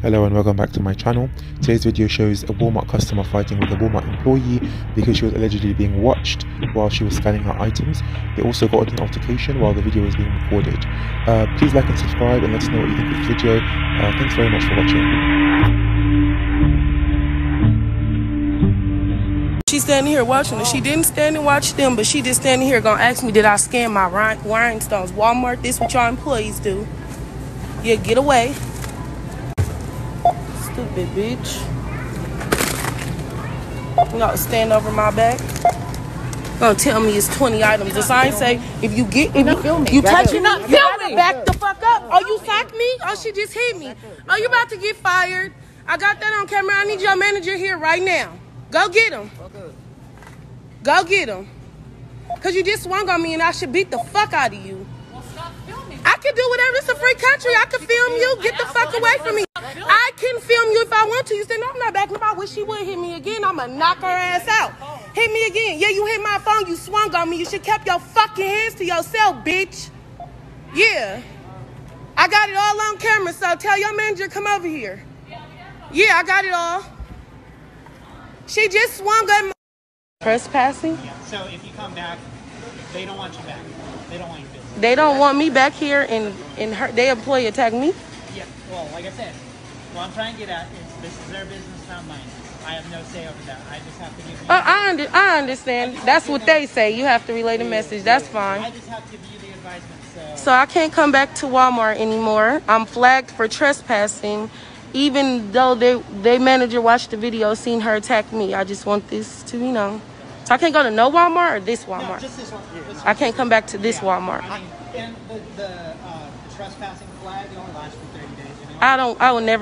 Hello and welcome back to my channel. Today's video shows a Walmart customer fighting with a Walmart employee because she was allegedly being watched while she was scanning her items. They also got an altercation while the video was being recorded. Please like and subscribe and let us know what you think of this video. Thanks very much for watching. She's standing here watching us. She didn't stand and watch them, but she just standing here gonna ask me, did I scan my rhinestones? Walmart, this what y'all employees do. Yeah, get away. Stupid bitch. You gotta stand over my back. Gonna tell me it's 20 items. The sign say if you get you touch it up, feel me. Back the fuck up. Oh, you slapped me? Oh, she just hit me. Oh, you about to get fired. I got that on camera. I need your manager here right now. Go get him. Go get him. Cause you just swung on me and I should beat the fuck out of you. I can do whatever. It's a free country. I can film you. Get the fuck away from me. I can film you if I want to. You said, no, I'm not backing up. I wish she would hit me again. I'm going to knock her ass out. Hit me again. Yeah, you hit my phone. You swung on me. You should kept your fucking hands to yourself, bitch. Yeah. I got it all on camera, so tell your manager come over here. Yeah, I got it all. She just swung on me. Trespassing? Yeah, so if you come back, they don't want you back. They don't want you back. They don't want me back here and her, they employee attack me? Yeah, well, like I said, what I'm trying to get at is this is their business, not mine. I have no say over that. I just have to give you... I understand. That's what they say. You have to relay the message. That's fine. I just have to give you the advisement, so I can't come back to Walmart anymore. I'm flagged for trespassing, even though they manager watched the video, seen her attack me. I just want this to, you know... So I can't go to no Walmart or this Walmart? No, just this one. This I can't come back to this Walmart. I mean, and the trespassing flag only lasts for 30 days. I will never...